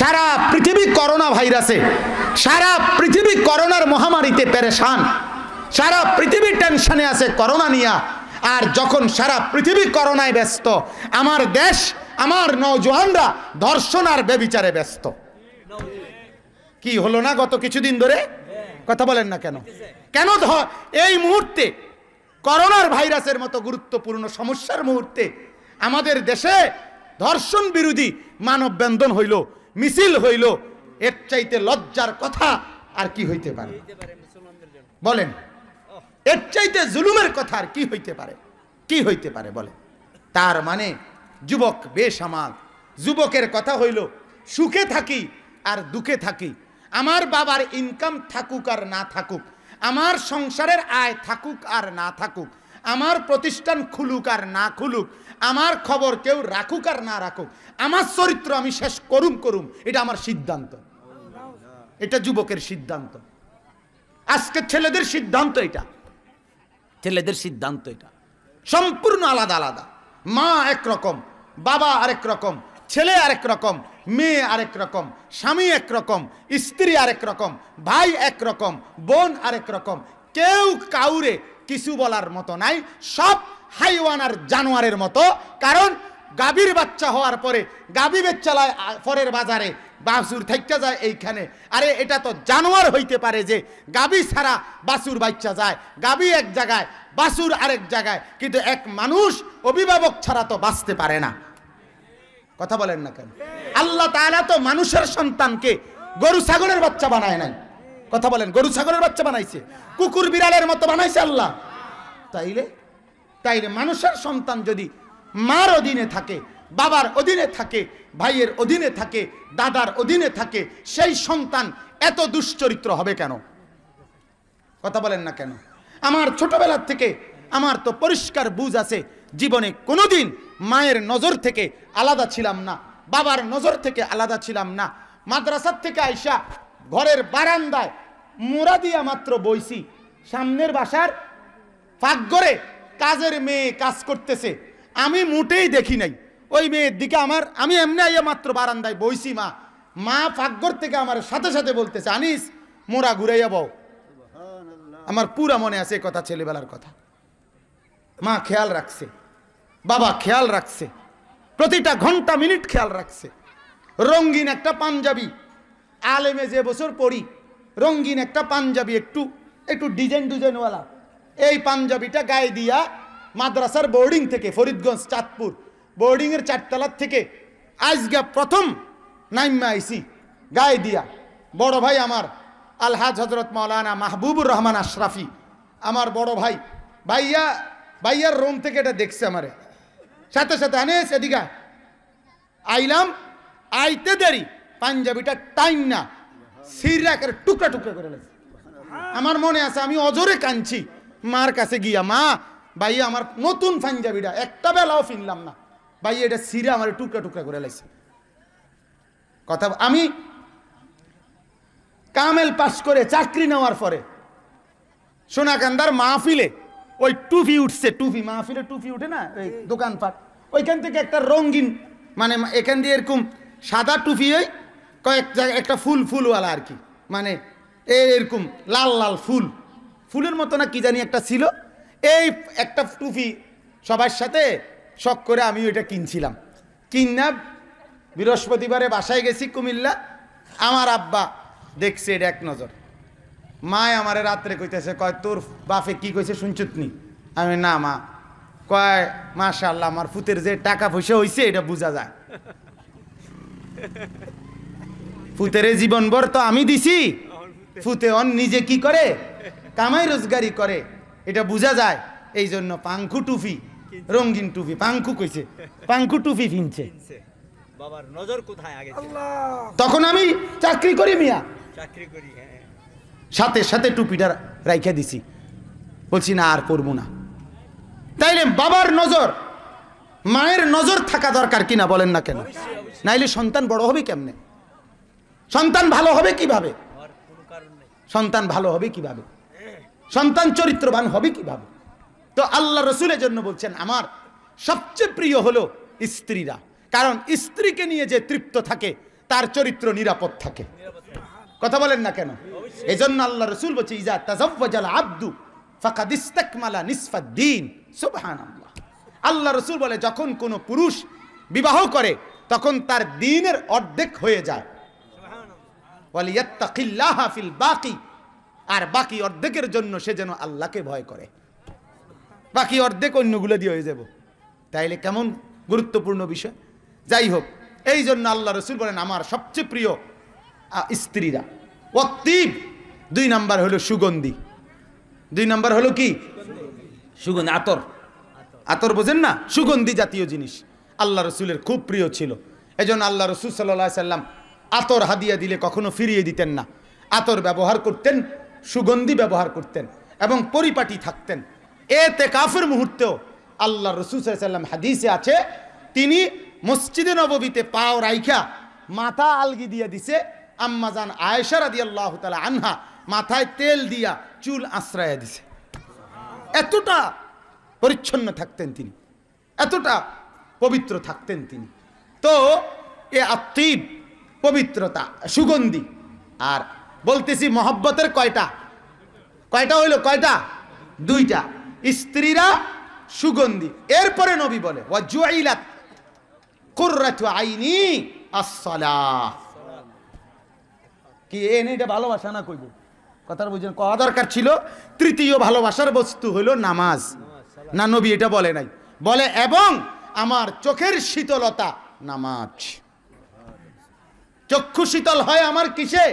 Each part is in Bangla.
सारा पृथ्वी करोना भाईरसे सारा पृथ्वी करोनार महामारीते परेशान सारा पृथ्वी टेंशने आछे करोना निया और जखन सारा पृथ्वी करोनाय व्यस्त आमार देश आमार नौजवानरा धर्षण और बेबिचारे व्यस्त कि हलो ना गत किछुदिन धरे कथा बोलेन ना केन केन एई मुहूर्ते करोनार भाईरासेर मतो गुरुत्वपूर्ण समस्यार मुहूर्ते आमादेर देशे धर्षण बिरोधी मानव बंधन हईल मिছিল हईल एर चाइते लज्जार कथा आर कि हইতে পারে বলেন एर चाइते जुलुमेर कथा आर कि हইতে পারে বলেন तार माने जुबक बेसामाल जुबकेर कथा हईल सुखे थाकी आर दुखे थाकी आमार बाबार इनकाम थाकुक आर ना थाकुक आमार संसारेर आय थाकुक आर ना थाकुक आमार प्रतिष्ठान खुलुक आर ना खुलुक आमार खबर केउ राखुक आर ना राखुक आमार चरित्र आमी शेष करुम करुम एटा आमार सिद्धांत एटा जुबकेर सिद्धांत आजके छेलेदेर सिद्धांत एटा छेलेदेर सिद्धांत एटा सम्पूर्ण आलादा आलादा मा एक रकम बाबा आरेक रकम छेले आरेक रकम মেয়ে আরেক রকম স্বামী এক রকম স্ত্রী আরেক রকম ভাই এক রকম বোন আরেক রকম কেউ কাউরে কিছু বলার মতো নাই সব হাইওয়ান আর জানোয়ারের মতো কারণ গাবির বাচ্চা হওয়ার পরে গাবি বেচালায় ফরের বাজারে বাছুর থাকতে যায় এইখানে আরে এটা তো জানোয়ার হইতে পারে যে গাবি ছাড়া বাছুর বাচ্চা যায় গাবি এক জায়গায় বাছুর আরেক জায়গায় কিন্তু এক মানুষ অভিভাবক ছাড়া তো বাঁচতে পারে না कथा बोलें ना केन आल्ला ताला तो मानुषेर सन्तानके गरु छागलेर बच्चा बनाय नाई कथा बोलें गरु छागलेर बच्चा बनाइछे कुकुर बिड़ालेर मतो बनाइछे आल्ला ताइले ताइले मानुषेर सन्तान जदि मार अधीने थाके बाबार अधीने थाके भाइयेर अधीने थाके दादार अधीने थाके सेई सन्तान एत दुश्चरित्र होबे केन कथा बोलें ना केन आमार छोटोबेला थेके आमार तो परिष्कार बुझ आछे जीवने कोनोदिन मायर नजर थेके आलादा छिलाम ना बाबार नजर थेके आलादा छिलाम ना मद्रासा थेके आइशा घरेर बारान्दाय मोरा दिया मात्र बइसी सामनेर बासार फाकघरे काजेर मेये काज करतेछे आमी मोटेई देखि नाई ओई मेयेर दिके आमार आमी एमनि आइया मात्र बारान्दाय बइसी मा मा फाकघर थेके आमार साथे साथे बोलतेछे आनिस मोरा घुराइया बाओ सुबहानाल्लाह आमार पुरा मने आछे कथा छेलेबेलार कथा मा खेयाल राखछे बाबा ख्याल रखसे प्रतिटा घंटा मिनट ख्याल रखसे रंगीन एक पांजाबी आलेमे जे बछर पड़ी रंगीन एक पांजाबी एकटू एकटू डिजाइन डिजाइन वाला ए पांजाबीटा गाए दिया मद्रासार बोर्डिंग थेके फरिदगंज चाँदपुर बोर्डिंगेर चारतला थेके आजके प्रथम नाइमा आइसी गाए दिया बड़ भाई आमार आलहाज हजरत मौलाना महबूबुर रहमान आशराफी आमार बड़ भाई भाइया भाइयार रूम थेके एटा देखछे आमारे साथे साथे आनेस एदिके आइलाम आइते देरी पांजाबीटा टाइम ना सिराकेर टुकड़ा टुकड़ा करे लाइছে आमार मने आछे आमी अजोरे कांची मार काছে गिया मा भाइया आमार नतुन पांजाबीटा एकटा बेलाओ फिनलाम ना भाइया एटा सिरा आमारे टुकड़ा टुकड़ा करे लाइছে कथा आमी कामेल पास करे চাকরি নেওয়ার পরে সোনাকান্দার মাহফিলে ওই টুপি উঠছে টুপি মাহফিলে টুপি উঠে না এই দোকানপাট ওইখান থেকে একটা রঙিন মানে এখান দিয়ে এরকম সাদা টুপি ওই কয়েক জায়গায় একটা ফুল ফুলওয়ালা আর কি মানে এরকম লাল লাল ফুল ফুলের মতো না কি জানি একটা ছিল এই একটা টুপি সবার সাথে শখ করে আমি ওইটা কিনছিলাম কিনা বৃহস্পতিবারে বাসায় গেছি কুমিল্লা আমার আব্বা দেখছে এটা এক নজর माय हमारे रात्रे कईतेछे कय तोर बापे की कईछे शुनछुतनी आमी ना मा कय माशाल्लाह आमार पुतेर जे टाका पयसा हইছে এটা বোঝা যায় पुतेरे जीवनभर तो आमी दिছি पुते অন নিজে কি করে কামাই রোজগারি করে এটা বোঝা যায় এইজন্য পাঙ্কু টুপি রঙিন টুপি পাঙ্কু কইছে পাঙ্কু টুপি পিনছে বাবার নজর কোথায় আগে আল্লাহ তখন আমি চাকরি করি মিয়া চাকরি করি হ্যাঁ সাথে সাথে টুপিটা রাইখা দিছি বলছি না আর করব না তাইলে বাবার নজর মায়ের নজর থাকা দরকার কিনা বলেন না কেন নাইলে সন্তান বড় হবে কেমনে সন্তান ভালো হবে কিভাবে আর কোনো কারণ নাই সন্তান ভালো হবে কিভাবে সন্তান চরিত্রবান হবে কিভাবে তো আল্লাহ রাসূলের জন্য বলছেন আমার সবচেয়ে প্রিয় হলো স্ত্রীরা কারণ স্ত্রীকে নিয়ে যে তৃপ্ত থাকে তার চরিত্র নিরাপদ থাকে। কথা বলেন না কেন? এজন্য আল্লাহ রাসূল বলেছে ইজা তাজাওয়াজাল আব্দু ফাকাদ ইসতাকমালা নিসফাদ দ্বীন। সুবহানাল্লাহ। আল্লাহ রাসূল বলে যখন কোনো পুরুষ বিবাহ করে তখন তার দ্বীনের অর্ধেক হয়ে যায়। ওয়ালিয়াত্তাকিল্লাহ ফিল বাকি, আর বাকি অর্ধেকের জন্য সে যেন আল্লাহকে ভয় করে। বাকি অর্ধেক অন্যগুলো দিয়ে হয়ে যাব, তাইলে কেমন গুরুত্বপূর্ণ বিষয়। যাই হোক, এই জন্য আল্লাহ রাসূল বলেন আমার সবচেয়ে প্রিয় স্ত্রীরা। ওয়াত্তিব, দুই নাম্বার হলো সুগন্ধি। দুই নাম্বার হলো কি? সুগন্ধি, আতর। আতর বোঝেন না? সুগন্ধি জাতীয় জিনিস আল্লাহ রাসূলের খুব প্রিয় ছিল। এজন্য আল্লাহ রাসূল সাল্লাল্লাহু আলাইহি সাল্লাম আতর হাদিয়া দিলে কখনো ফিরিয়ে দিতেন না। আতর ব্যবহার করতেন, সুগন্ধি ব্যবহার করতেন এবং পরিপাটি থাকতেন। ইতিকাফের মুহূর্তেও আল্লাহ রাসূল সাল্লাল্লাহু আলাইহি সাল্লাম, হাদিসে আছে, তিনি মসজিদে নববীতে পাও রাইখা মাথা আলগি দিয়ে দিছে। আম্মাজান আয়েশা রাদিয়াল্লাহু তাআলা আনহা মাথায় তেল দিয়া চুল আশ্রয় দিছে। এতটা পরিচ্ছন্ন থাকতেন তিনি, এতটা পবিত্র থাকতেন তিনি। তো এ আত্মিব, পবিত্রতা, সুগন্ধি। আর বলতেছি মহব্বতের কয়টা কয়টা হইল? কয়টা? দুইটা। স্ত্রীরা সুগন্ধি। এরপরে নবী বলে ওয়াজুইলাত কুররাতু আইনি আসসালাহ। কি এনে এটা ভালোবাসা না কইব? কথার বুঝেন, কথা দরকার ছিল। তৃতীয় ভালোবাসার বস্তু হইল নামাজ। না, নবী এটা বলে নাই, বলে এবং আমার চোখের শীতলতা নামাজ। চক্ষু শীতল হয় আমার কিসে?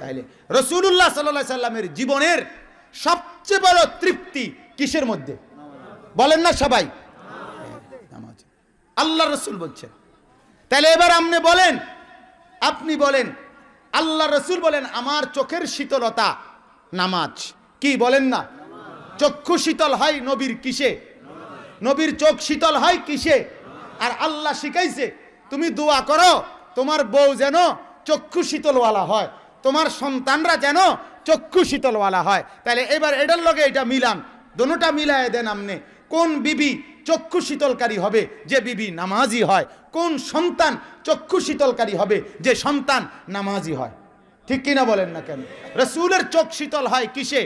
তাইলে রাসূলুল্লাহ সাল্লাল্লাহু আলাইহি সাল্লামের জীবনের সবচেয়ে বড় তৃপ্তি কিসের মধ্যে? বলেন না সবাই, নামাজ। আল্লাহ রাসূল বলছেন। তাহলে এবার আপনি বলেন, আপনি বলেন, আল্লাহ রাসূল বলেন আমার চোখের শীতলতা নামাজ। কি বলেন না? চক্ষু শীতল হয় নবীর কিসে? নবীর চোখ শীতল হয় কিসে? আর আল্লাহ শিখাইছে তুমি দোয়া করো তোমার বউ যেন চক্ষু শীতলওয়ালা হয়, তোমার সন্তানরা যেন চক্ষু শীতলওয়ালা হয়। তাহলে এবার এটার লগে এটা মিলান, দোনোটা মিলায় দেন আপনি। কোন বিবি চক্ষু শীতলকারী হবে? যে বিবি নামাজি হয়। কোন সন্তান চক্ষু শীতলকারী হবে? যে সন্তান নামাজি হয়। ঠিক কিনা বলেন না কেন? রাসূলের চোখ শীতল হয় কিসে?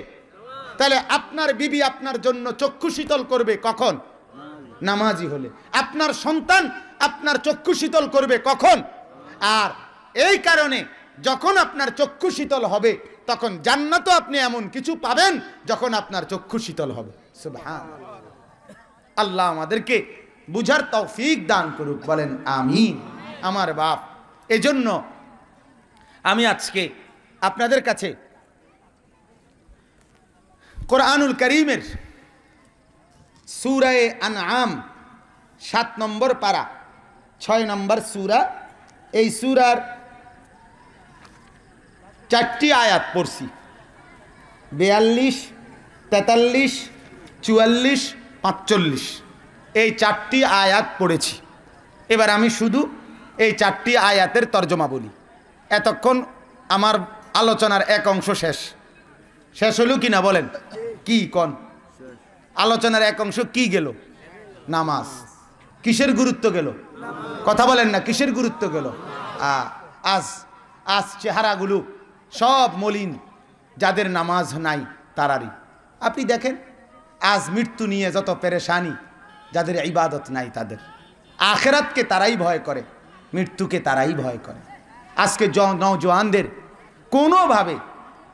তাহলে আপনার বিবি আপনার জন্য চক্ষু শীতল করবে কখন? নামাজি হলে। আপনার সন্তান আপনার চক্ষু শীতল করবে কখন? আর এই কারণে যখন আপনার চক্ষু শীতল হবে তখন জান্নাতও আপনি এমন কিছু পাবেন যখন আপনার চক্ষু শীতল হবে। সুবহানাল্লাহ। আল্লাহ আমাদেরকে বুঝার তৌফিক দান করুক, বলেন আমিন। আমার বাপ, এজন্য আমি আজকে আপনাদের কাছে কোরআনুল কারীমের সূরা আনআম 7 নম্বর পারা 6 নম্বর সূরা, এই সূরার 4টি আয়াত পড়ছি। 42, 43, 44, 45 এই 4টি আয়াত পড়েছি। এবার আমি শুধু এই 4টি আয়াতের তর্জমা বলি। এতক্ষণ আমার আলোচনার এক অংশ শেষ। শেষ হলো কি না? বলেন কি কোন আলোচনার এক অংশ কি গেল? নামাজ। কিসের গুরুত্ব গেল? কথা বলেন না, কিসের গুরুত্ব গেল? আজ আজ চেহারাগুলো সব মলিন, যাদের নামাজ নাই তারারই। আপনি দেখেন আজ মৃত্যু নিয়ে যত পেরেশানি, যাদের ইবাদত নাই তাদের। আখেরাতকে তারাই ভয় করে, মৃত্যুকে তারাই ভয় করে। আজকে নওজোয়ানদের কোনোভাবে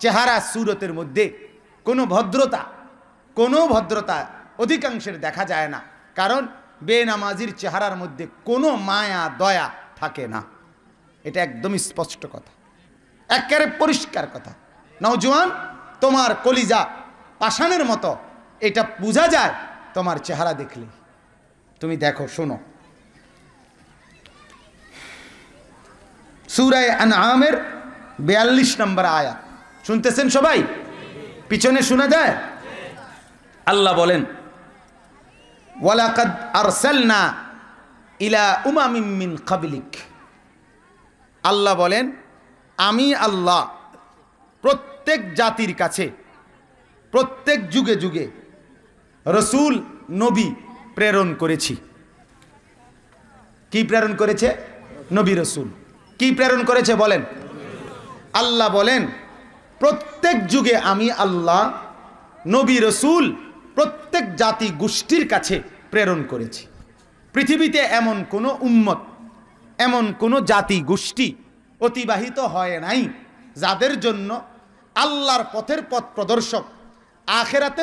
চেহারা সুরতের মধ্যে কোনো ভদ্রতা অধিকাংশের দেখা যায় না, কারণ বেনামাজির চেহারার মধ্যে কোনো মায়া দয়া থাকে না। এটা একদম স্পষ্ট কথা, একেবারে পরিষ্কার কথা। নওজোয়ান, তোমার কলিজা পাষাণের মতো, এটা বোঝা যায় তোমার চেহারা দেখলে। তুমি দেখো, শোনো, সূরা আনআমের 42 নম্বর আয়াত। শুনতেছেন সবাই? পিছনে শোনা যায়? আল্লাহ বলেন ওয়ালাকাদ আরসালনা ইলা উমামিম মিন ক্বাবলিক। আল্লাহ বলেন আমি আল্লাহ প্রত্যেক জাতির কাছে প্রত্যেক যুগে যুগে রাসূল, নবী প্রেরণ করেছি। কি প্রেরণ করেছে? নবী, রাসূল। কি প্রেরণ করেছে বলেন? আল্লাহ বলেন, প্রত্যেক যুগে আমি আল্লাহ নবী রসুল প্রত্যেক জাতি গোষ্ঠীর কাছে প্রেরণ করেছি। পৃথিবীতে এমন কোনো উম্মত, এমন কোনো জাতি গোষ্ঠী অতিবাহিত হয় নাই যাদের জন্য আল্লাহর পথের পথ প্রদর্শক, আখেরাতে